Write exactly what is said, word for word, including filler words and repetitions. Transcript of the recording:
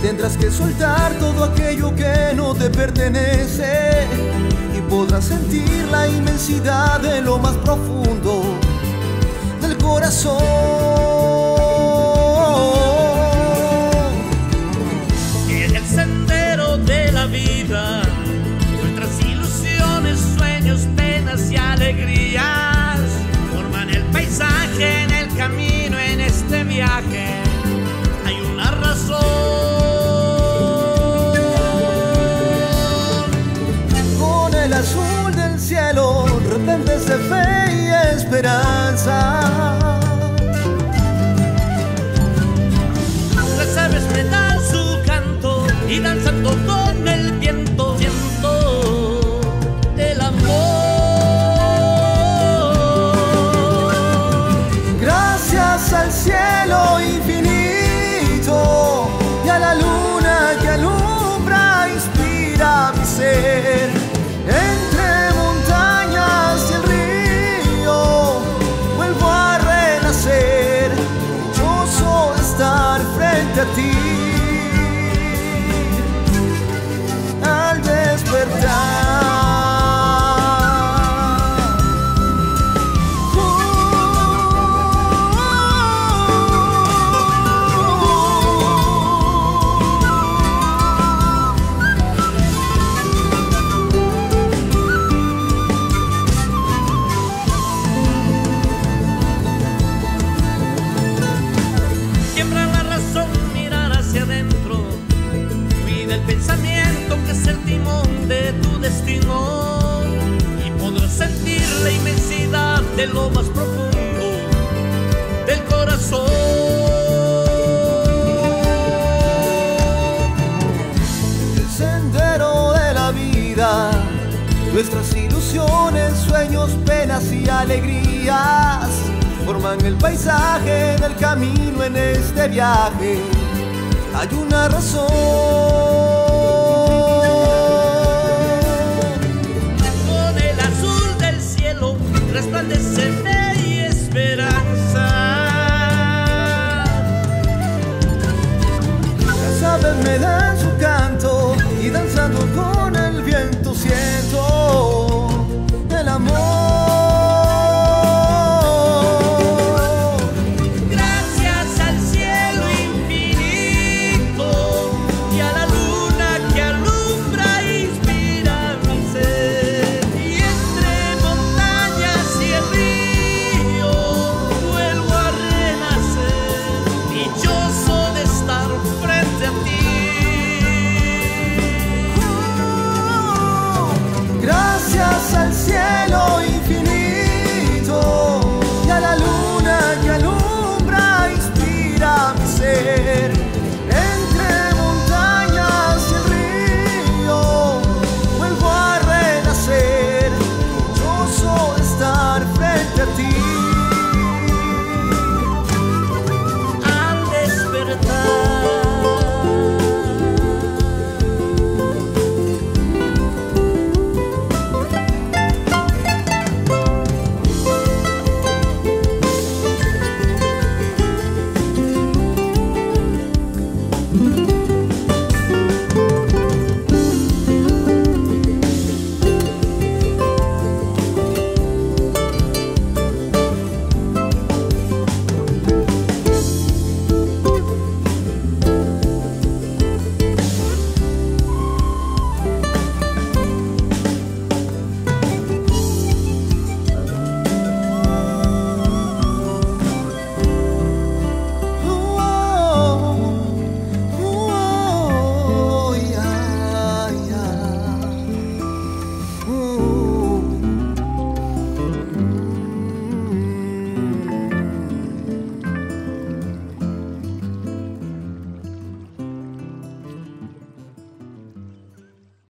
Tendrás que soltar todo aquello que no te pertenece y podrás sentir la inmensidad de lo más profundo del corazón. En el sendero de la vida nuestras ilusiones, sueños, penas y alegrías forman el paisaje en el camino, en este viaje. Con el azul del cielo repentes de fe y esperanza, las aves predan su canto y danzando con el viento, viento del amor. Gracias al cielo infinito y a la luna que alumbra, inspira mi ser. Entre montañas y el río vuelvo a renacer, dichoso estar frente a ti al despertar. Y podrás sentir la inmensidad de lo más profundo del corazón. El sendero de la vida, nuestras ilusiones, sueños, penas y alegrías forman el paisaje del camino, en este viaje hay una razón. Resplandece.